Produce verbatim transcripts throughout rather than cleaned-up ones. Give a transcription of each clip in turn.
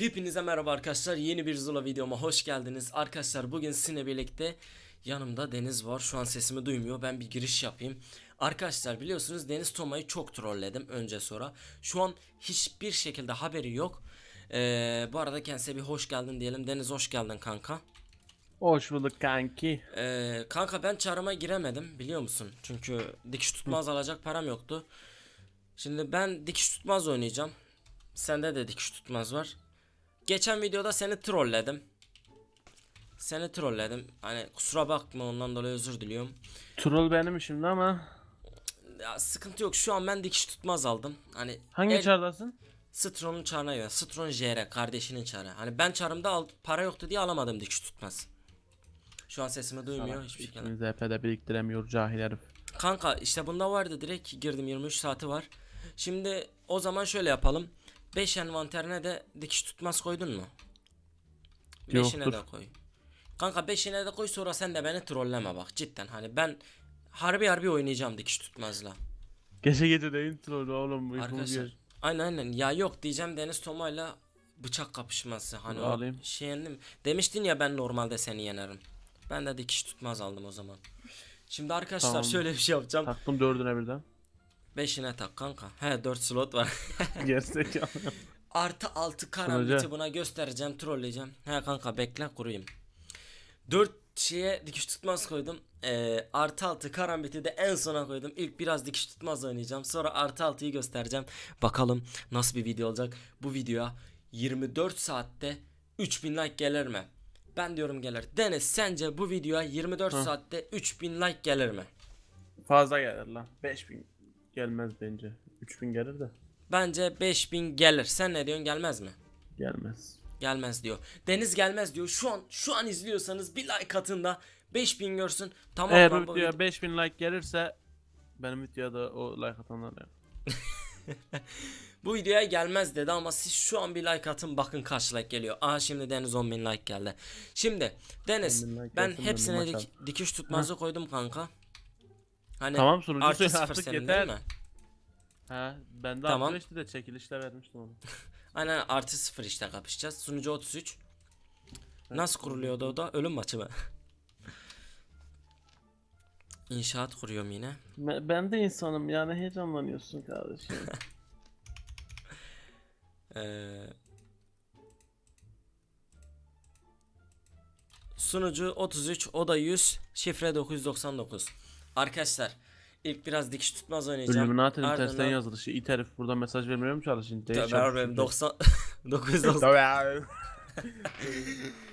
Hepinize merhaba arkadaşlar, yeni bir Zula videoma hoş geldiniz. Arkadaşlar bugün sizinle birlikte yanımda Deniz var. Şu an sesimi duymuyor, ben bir giriş yapayım. Arkadaşlar biliyorsunuz Deniz Toma'yı çok trolledim önce sonra. Şu an hiçbir şekilde haberi yok. ee, Bu arada kendisine bir hoş geldin diyelim. Deniz hoş geldin kanka. Hoş bulduk kanki. ee, Kanka ben çarıma giremedim biliyor musun? Çünkü dikiş tutmaz alacak param yoktu. Şimdi ben dikiş tutmaz oynayacağım. Sende de dikiş tutmaz var. Geçen videoda seni trolledim. Seni trolledim. Hani kusura bakma, ondan dolayı özür diliyorum. Troll benim şimdi ama ya, sıkıntı yok. Şu an ben dikiş tutmaz aldım. Hani hangi el... çardasın? Stron'un çarına göre. Stron Jere kardeşinin çarı. Hani ben çarımda al... para yoktu diye alamadım dikiş tutmaz. Şu an sesimi duymuyor sana hiçbir şekilde. Z F'de biriktiremiyor cahil herif. Kanka işte bunda vardı, direkt girdim, yirmi üç saati var. Şimdi o zaman şöyle yapalım. beş envanterine de dikiş tutmaz koydun mu? beşine de koy. Kanka beşine de koy, sonra sen de beni trolleme bak cidden. Hani ben harbi harbi oynayacağım dikiş tutmazla. Gece gece deyin trollü oğlum. Arkadaşlar aynen aynen ya, yok diyeceğim Deniz Toma'yla bıçak kapışması. Hani o şey yendim. Demiştin ya ben normalde seni yenerim. Ben de dikiş tutmaz aldım o zaman. Şimdi arkadaşlar tamam, şöyle bir şey yapacağım. Taktım dördüne birden. beşine tak kanka. He dört slot var. Gerçek ya. Artı altı karambiti buna göstereceğim, trolleyeceğim. He kanka bekle kurayım. dört şeye dikiş tutmaz koydum. Ee, artı altı karambiti de en sona koydum. İlk biraz dikiş tutmaz oynayacağım. Sonra artı altıyı göstereceğim. Bakalım nasıl bir video olacak. Bu videoya yirmi dört saatte üç bin like gelir mi? Ben diyorum gelir. Deniz sence bu videoya yirmi dört Hı. saatte üç bin like gelir mi? Fazla gelir lan. beş bin. Gelmez bence. üç bin gelir de. Bence beş bin gelir. Sen ne diyorsun, gelmez mi? Gelmez. Gelmez diyor. Deniz gelmez diyor. Şu an şu an izliyorsanız bir like atın da beş bin görsün. Tamam. Eğer bu video beş bin like gelirse benim videoda o like atanlar ya. Bu videoya gelmez dedi ama siz şu an bir like atın, bakın kaç like geliyor. Aha şimdi Deniz on bin like geldi. Şimdi Deniz like ben hepsine dik dikiş tutmazı ha. koydum kanka. Hani tamam sunucu söyle artık yeter. He ben de tamam. artı beşte de çekilişle vermiştim onu. Aynen artı sıfır işte kapışacağız. Sunucu otuz üç. Evet. Nasıl kuruluyordu o da? Ölüm maçı mı? İnşaat kuruyorum yine. Ben de insanım yani, heyecanlanıyorsun kardeşim. ee, sunucu otuz üç, o da yüz, şifre dokuz yüz doksan dokuz. Arkadaşlar ilk biraz dikiş tutmaz oynayacağım. Illuminati'nin Ardından... tersten yazılışı. İt herif burada mesaj vermiyor mu çalışın? Tabii abi doksan dokuz.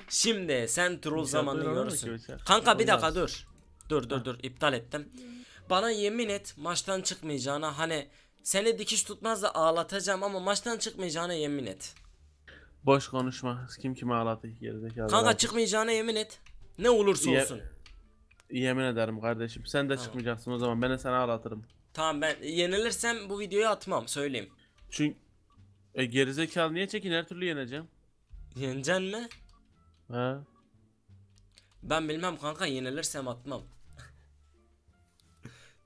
Şimdi sen troll zamanını görürsün. Kanka bir dakika dur. Dur dur dur, iptal ettim. Bana yemin et maçtan çıkmayacağına, hani seni dikiş tutmaz da ağlatacağım ama maçtan çıkmayacağına yemin et. Boş konuşma. Kim kimi ağlatıyor gerizekalı. Kanka çıkmayacağına yemin et. Ne olursa olsun. Yemin ederim kardeşim, sen de tamam. çıkmayacaksın o zaman, ben de sana ağlatırım. Tamam, ben yenilirsem bu videoyu atmam, söyleyeyim. Çünkü e, gerizekalı niye çekin, her türlü yeneceğim. Yeneceksin mi? He. Ben bilmem kanka, yenilirsem atmam.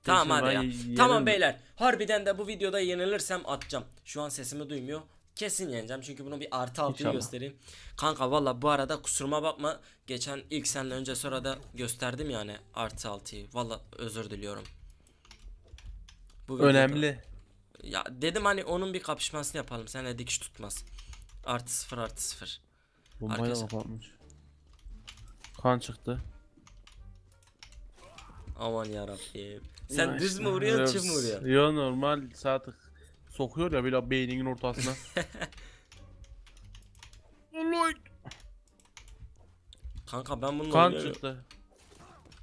Tamam hadi ya. Yenim. Tamam beyler, harbiden de bu videoda yenilirsem atacağım. Şu an sesimi duymuyor. Kesin yeneceğim çünkü bunu bir artı altıyı göstereyim. Kanka valla bu arada kusuruma bakma. Geçen ilk senle önce sonra da gösterdim yani artı altıyı. Valla özür diliyorum. Bu önemli. Videoda... Ya dedim hani onun bir kapışmasını yapalım. Seninle dikiş tutmaz. Artı sıfır artı sıfır. Bombayla kapatmış. Kan çıktı. Aman yarabbim. Sen ya düz işte. mü vuruyorsun çift mi vuruyorsun? Yo normal saatlik. Sokuyor ya böyle beyninin ortasına. Kanka ben bununla kan ölüyorum. çıktı.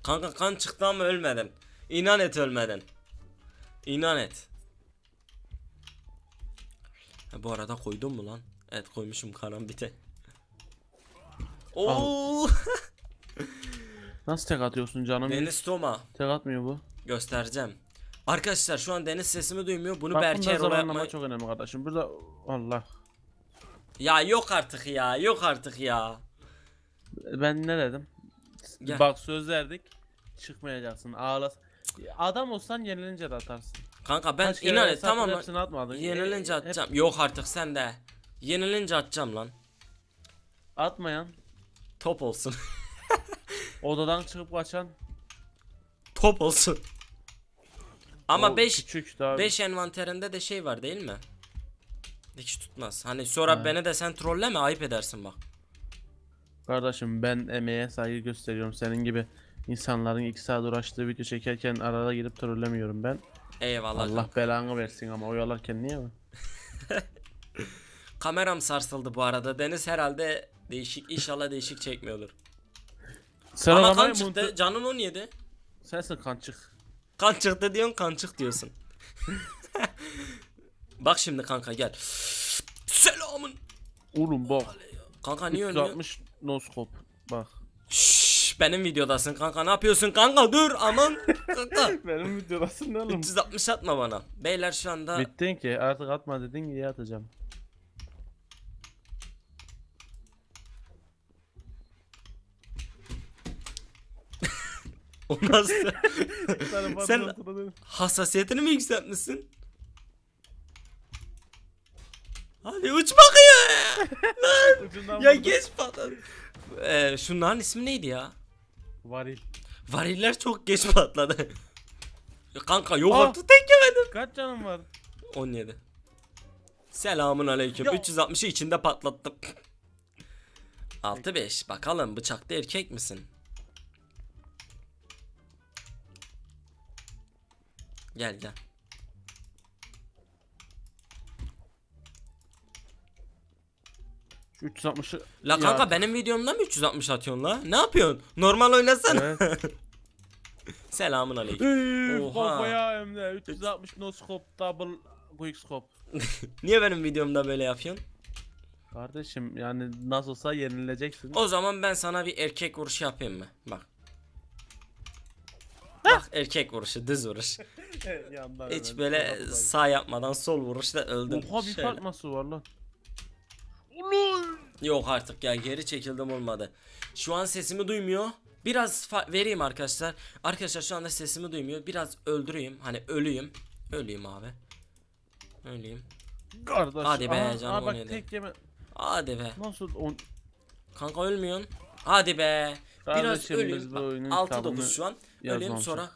Kanka kan çıktı ama ölmedin. İnan et ölmedin. İnan et. Ha, bu arada koydum mu lan? Evet koymuşum karambite. Oo! Nasıl tek atıyorsun canım? Deniz Toma. Tek atmıyor bu. Göstereceğim. Arkadaşlar şu an Deniz sesimi duymuyor. Bunu Berke Erol'a yapmayı... çok önemli kardeşim. Burada Allah. Ya yok artık ya. Yok artık ya. Ben ne dedim? Gel. Bak söz verdik. Çıkmayacaksın. Ağlas. Adam olsan yenilince de atarsın. Kanka ben inan et tamam mı? Yenilince atacağım. Hep... Yok artık sen de. Yenilince atacağım lan. Atmayan. Top olsun. Odadan çıkıp kaçan. Top olsun. Ama beş envanterinde de şey var değil mi? Hiç tutmaz. Hani sonra ha. beni de sen trolleme, ayıp edersin bak. Kardeşim ben emeğe saygı gösteriyorum. Senin gibi insanların iki saat uğraştığı video çekerken arada gidip trollemiyorum ben. Eyvallah. Allah kanka. Belanı versin ama oyalarken niye mi? Kameram sarsıldı bu arada. Deniz herhalde değişik, inşallah değişik çekmiyordur. Sen ama kan çıktı. Montu... Canın on yedi. Sensin kançık. Kan çıktı diyorsun, kançık diyorsun. Bak şimdi kanka gel. Selamın. Oğlum bak. Kanka niye ölmüyor? üç altmış noskop. Bak. Şşş, benim videodasın kanka, ne yapıyorsun kanka, dur aman. Kanka. Benim videodasın ne oğlum? üç altmış atma bana. Beyler şu anda. Bittin ki artık, atma dedin diye atacağım. O nasıl? Sen hassasiyetini mi yükseltmişsin? Hadi uç bakıyor. Ya geç patladı. Ee, şunların ismi neydi ya? Varil. Variller çok geç patladı. Kanka yoğurtu tek yemedim. Kaç canım var? on yedi. Selamun aleyküm. üç altmışı içinde patlattım. altı beş. Bakalım bıçaklı erkek misin? Gel gel. üç altmışı. La kanka ya. Benim videomda mı üç altmış atıyorsun la? Ne yapıyorsun? Normal oynasana. Evet. Selamun aleyküm. Oha. Kafaya emre. üç altmış no scope double quick scope. Niye benim videomda böyle yapıyorsun? Kardeşim yani nasıl olsa yenileceksin. O zaman ben sana bir erkek vuruşu yapayım mı? Bak. Bak erkek vuruşu, düz vuruş. Hiç böyle sağ yapmadan sol vuruşla öldüm. Oha bir fark nasıl var lan? Yok artık ya, geri çekildim, olmadı. Şu an sesimi duymuyor. Biraz vereyim arkadaşlar. Arkadaşlar şu anda sesimi duymuyor. Biraz öldüreyim, hani ölüyüm. Öleyim abi. Öleyim. Kardeş, hadi be aha, canım on yedi. Hadi be. Nasıl on... Kanka ölmüyorsun. Hadi be. Biraz öleyim. altı dokuz şu an. Öleyim sonra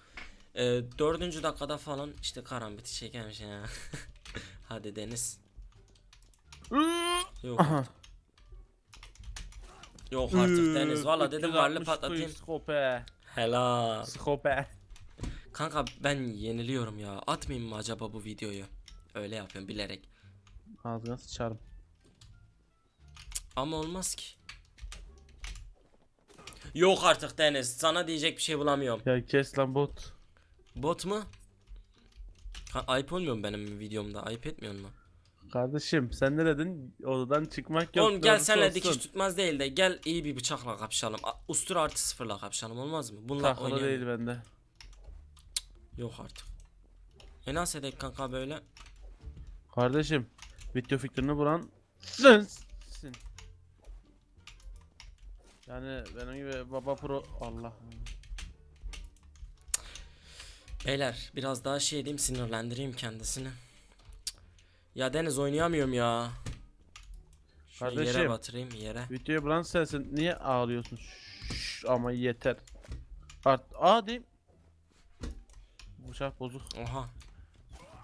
e, dördüncü dakikada falan işte karambiti çekermiş ya. Hadi Deniz. Yok. Aha. Yok artık Deniz, valla dedim varlı patlatayım. Skope. Helal. Skope. Kanka ben yeniliyorum ya. Atmayayım mı acaba bu videoyu? Öyle yapıyorum bilerek. Ağzına sıçarım. Ama olmaz ki. Yok artık Deniz, sana diyecek bir şey bulamıyorum. Ya kes lan bot. Bot mu? Ha, ayıp olmuyor mu benim videomda? Ayıp etmiyor mu? Kardeşim sen ne dedin? Odadan çıkmak yok. Oğlum gel senle olsun. Dikiş tutmaz değil de gel iyi bir bıçakla kapışalım. Ustura artı sıfırla kapışalım, olmaz mı? Bunlar takla değil bende. Yok artık. E nasıl edek kanka böyle? Kardeşim video fikrini bulan sensin. Yani benim gibi baba pro. Allah. Beyler biraz daha şey edeyim, sinirlendireyim kendisini. Ya Deniz oynayamıyorum ya. Şöyle kardeşim yere batırayım yere. Videoyu bulan sensin, niye ağlıyorsun? Şşş, ama yeter. Art a diyeyim. Bıçak bozuk. Oha.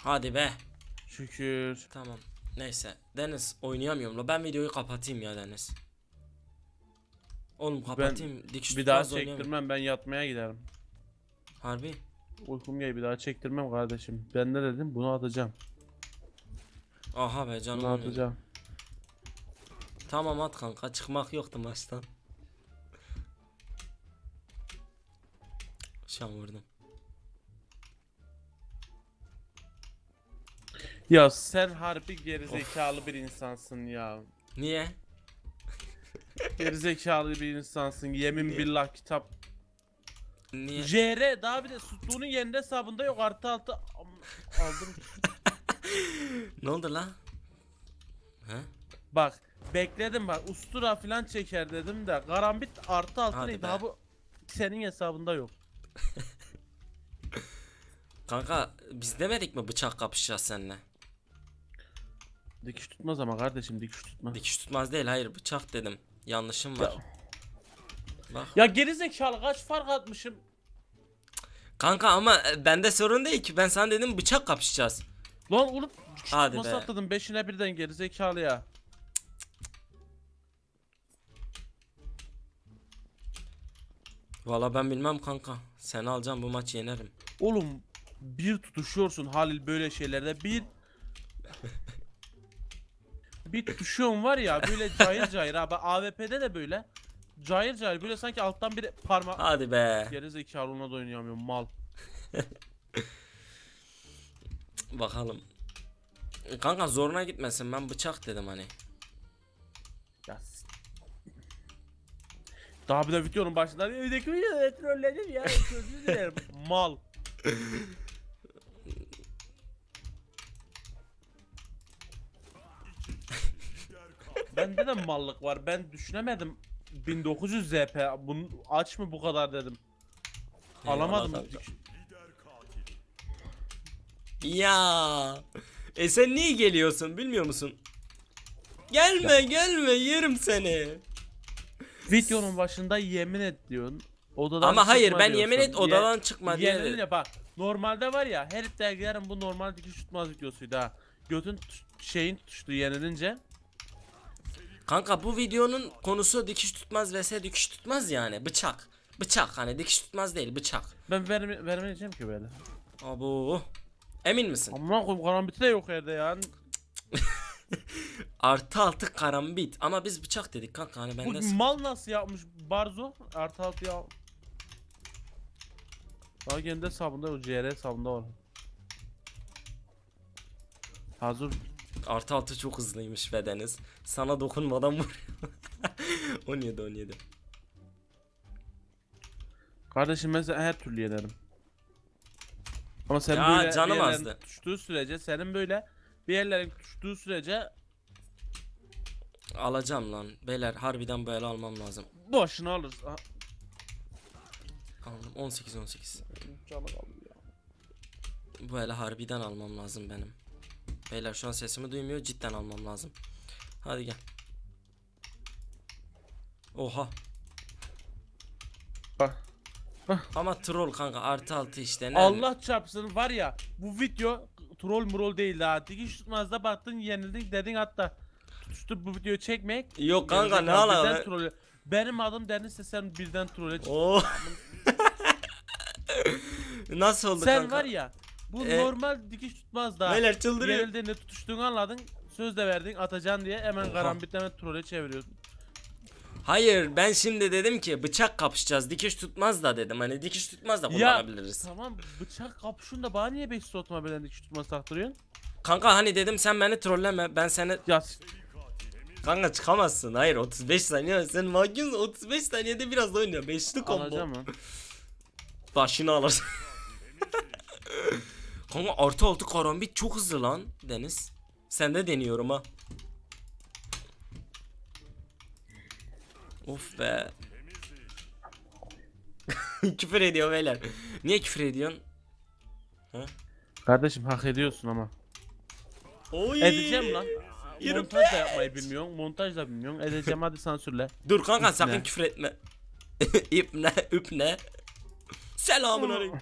Hadi be. Şükür. Tamam. Neyse Deniz oynayamıyorum. Ben videoyu kapatayım ya Deniz. Oğlum kapatayım. Ben dikiş bir daha çektirmem, ben yatmaya giderim. Harbi? Uykum gel, bir daha çektirmem kardeşim. Ben ne dedim? Bunu atacağım. Aha be canım. Bunu atacağım. Tamam at kanka, çıkmak yoktu maçtan. Şam vurdum. Ya sen harbi gerizekalı of. Bir insansın ya. Niye? Gerizekalı bir insansın, yemin niye? Billah kitap. Niye? Jere daha bir de sütlunun yerinde hesabında yok, artı altı aldım. Ne oldu lan? He? Bak bekledim, bak ustura falan çeker dedim de karambit artı altı daha bu senin hesabında yok. Kanka biz demedik mi bıçak kapışacağız seninle? Dikiş tutmaz ama kardeşim, dikiş tutmaz. Dikiş tutmaz değil, hayır bıçak dedim. Yanlışım var. Bak. Ya gerizekalı, kaç fark atmışım. Kanka ama bende sorun değil ki. Ben sana dedim bıçak kapışacağız. Lan oğlum nasıl atladım beşine birden gerizekalı ya. Valla ben bilmem kanka. Seni alacağım, bu maçı yenerim. Oğlum bir tutuşuyorsun Halil böyle şeylerde. Bir bir tutuşuyorum var ya böyle cayır cayır abi. A W P'de de böyle cayır cayır böyle sanki alttan bir parmak. Hadi be. Gerizekalı, ona da oynayamıyorum mal. Bakalım. Kanka zoruna gitmesin, ben bıçak dedim hani. Ya daha bir de videonun başında evdeki videoda trolledim ya, sözünü dilerim mal. Bende de mallık var, ben düşünemedim. bin dokuz yüz Z P bunu aç mı bu kadar dedim. Alamadım. Ya e sen niye geliyorsun bilmiyor musun? Gelme gelme yerim seni. Videonun başında yemin et diyorsun. Odadan ama hayır, ben diyorsun. Yemin et odadan Ye çıkma diye. Yeminle diye. Bak normalde var ya her dergilerin bu normal dikiş tutmaz videosuydu ha. Götün şeyin tutuştu yenilince. Kanka bu videonun konusu dikiş tutmaz vs dikiş tutmaz yani, bıçak. Bıçak hani dikiş tutmaz değil, bıçak. Ben verme, vermeyeceğim ki böyle. Abo. Emin misin? Aman koyayım, karambiti de yok yerde yani. Artı altı karambit ama biz bıçak dedik kanka hani bende. Bu mal nasıl yapmış Barzo? Artı altı ya. Daha kendi hesabında o C R hesabında var. Hazır. Artı altı çok hızlıymış ve Deniz sana dokunmadan vuruyor. on yedi on yedi. Kardeşim ben her türlü yenerim. Ama sen ya, böyle canım azdı. Tutuştuğu sürece senin böyle bir yerlerin tutuştuğu sürece alacağım lan beyler, harbiden böyle almam lazım. Boşuna alırız. Aldım on sekiz on sekiz. Bu hele harbiden almam lazım benim. Beyler şu an sesimi duymuyor, cidden almam lazım. Hadi gel. Oha. Bak. Ama troll kanka, artı altı işte. Ne Allah mi? Çarpsın var ya bu video troll murol değil ha. Dikiş tutmazda baktın yenildin dedin hatta. Tutuştu bu videoyu çekmek. Yok kanka ne ala be. Benim adım Deniz'se sen birden trolle çıktın. Oh. Nasıl oldu sen kanka? Sen var ya bu ee, normal dikiş tutmaz daha. Neler çıldırıyor. Yenildiğinde tutuştuğunu anladın, söz de verdin atacaksın diye hemen oh. Karambitle trolle çeviriyorsun. Hayır ben şimdi dedim ki bıçak kapışacağız, dikiş tutmaz da dedim hani dikiş tutmaz da kullanabiliriz. Ya tamam bıçak kapışın da bana niye beş yüz otma bilen dikiş tutmaz taktırıyorsun? Kanka hani dedim sen beni trolleme, ben seni... Ya. Kanka çıkamazsın, hayır otuz beş saniye sen mahkumsun, otuz beş saniyede biraz da oynuyor beşli combo. Alacağım mı? Başını alırsın. Kanka artı altı karambit çok hızlı lan Deniz. Sen de deniyorum ha. Of be. Küfür ediyor beyler. Niye küfür ediyorsun? Ha? Kardeşim hak ediyorsun ama. Oy. Edeceğim lan. Yürü montaj be. Da yapmayı bilmiyorsun, montaj da bilmiyorsun. Edeceğim hadi sansürle. Dur kanka İpne. Sakın küfür etme. İpne, üpne. Selamünaleyküm.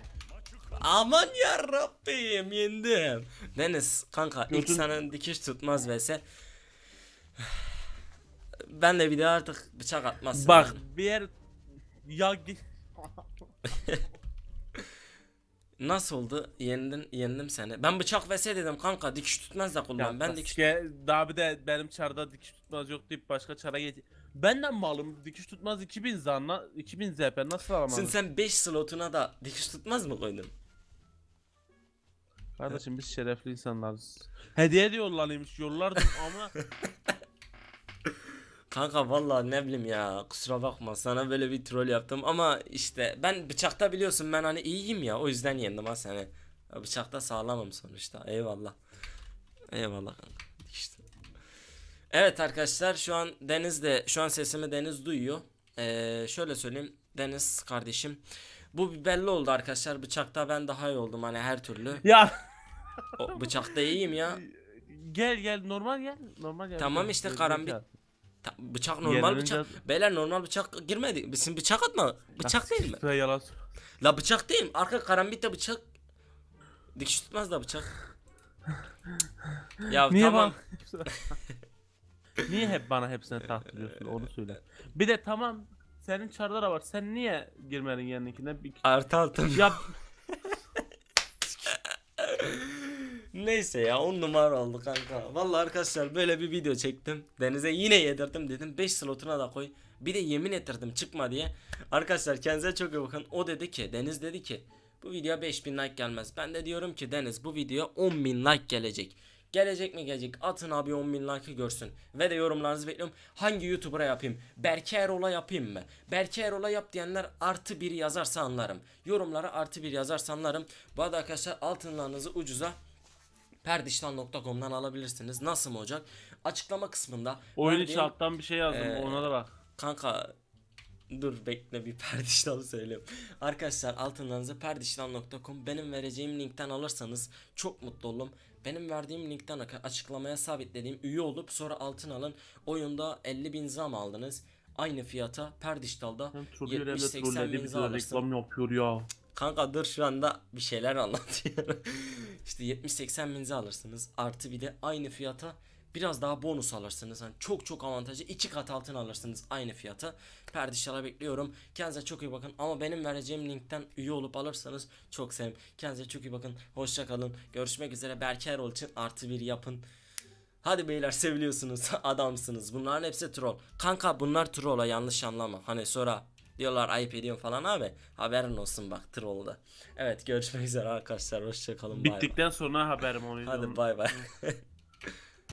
Aman ya Rabbim yendim. Deniz kanka gördün. İlk sana dikiş tutmaz vese. Ben de bir daha artık bıçak atmazsın. Bak yani. Bir yer ya nasıl oldu? Yendim, yendim seni. Ben bıçak vese dedim kanka, dikiş tutmaz da kullan. Ya ben dikiş daha bir de benim çarda dikiş tutmaz yok deyip başka çara geç. Benden malım dikiş tutmaz iki bin zanla iki bin Z P nasıl alamam? Sen sen beş slotuna da dikiş tutmaz mı koydun? Kardeşim biz şerefli insanlarız. Hediye de yollanıyormuş, yollardım ama kanka vallahi ne bileyim ya, kusura bakma sana böyle bir troll yaptım ama işte ben bıçakta biliyorsun ben hani iyiyim ya, o yüzden yendim ha seni. Bıçakta sağlamam sonuçta, eyvallah. Eyvallah kanka işte. Evet arkadaşlar şu an Deniz de şu an sesimi Deniz duyuyor. Ee, şöyle söyleyeyim Deniz kardeşim, bu belli oldu arkadaşlar, bıçakta ben daha iyi oldum hani her türlü. Ya o, bıçakta iyiyim ya. Gel gel normal gel normal gel. Tamam işte karambit. Ta, bıçak normal yerine bıçak. Önce... Beyler normal bıçak girmedi. Bizim bıçak atma. Bıçak ya, değil mi? Yalan. La bıçak değil mi? Arka karambit de bıçak. Dikiş tutmaz da bıçak. Ya niye tamam. Bana... niye hep bana hepsine taktırıyorsun onu söyle. Bir de tamam senin çardara var. Sen niye girmedin yanındakine? Bir... Artı altın. Ya... Neyse ya on numara oldu kanka. Vallahi arkadaşlar böyle bir video çektim. Deniz'e yine yedirdim dedim. beş slotuna da koy. Bir de yemin ettirdim çıkma diye. Arkadaşlar kendinize çok iyi bakın. O dedi ki Deniz dedi ki bu videoya beş bin like gelmez. Ben de diyorum ki Deniz bu videoya on bin like gelecek. Gelecek mi gelecek? Atın abi on bin like'ı görsün. Ve de yorumlarınızı bekliyorum. Hangi YouTuber'a yapayım? Berke Erol'a yapayım mı? Berke Erol'a yap diyenler artı bir yazarsa anlarım. Yorumlara artı bir yazarsa anlarım. Bu arada arkadaşlar altınlarınızı ucuza perdigital nokta com'dan alabilirsiniz. Nasıl mı Ocak? Açıklama kısmında. Oyun içi diyeyim, alttan bir şey yazdım. Ee, ona da bak. Kanka dur bekle bir perdigital söyleyeyim. Arkadaşlar altınlarınızı perdigital nokta com benim vereceğim linkten alırsanız çok mutlu olurum. Benim verdiğim linkten açıklamaya sabitlediğim üye olup sonra altın alın. Oyunda elli bin zam aldınız. Aynı fiyata Perdigital'da yetmiş seksen bin zam alırsın. Kanka dur şu anda bir şeyler anlatıyorum. İşte yetmiş seksen bin'i alırsınız. Artı bir de aynı fiyata biraz daha bonus alırsınız. Yani çok çok avantajlı. iki kat altın alırsınız aynı fiyata. Perdigital'a bekliyorum. Kendinize çok iyi bakın. Ama benim vereceğim linkten üye olup alırsanız çok sevim. Kendinize çok iyi bakın. Hoşça kalın. Görüşmek üzere. Berke Erol için artı bir yapın. Hadi beyler seviliyorsunuz. Adamsınız. Bunların hepsi troll. Kanka bunlar troll'a yanlış anlama. Hani sonra diyorlar ayıp ediyorum falan abi. Haberin olsun bak troll'da. Evet görüşmek üzere arkadaşlar. Hoşça kalın. Bittikten bye bye. Sonra haberim oluyor. Hadi bay bay.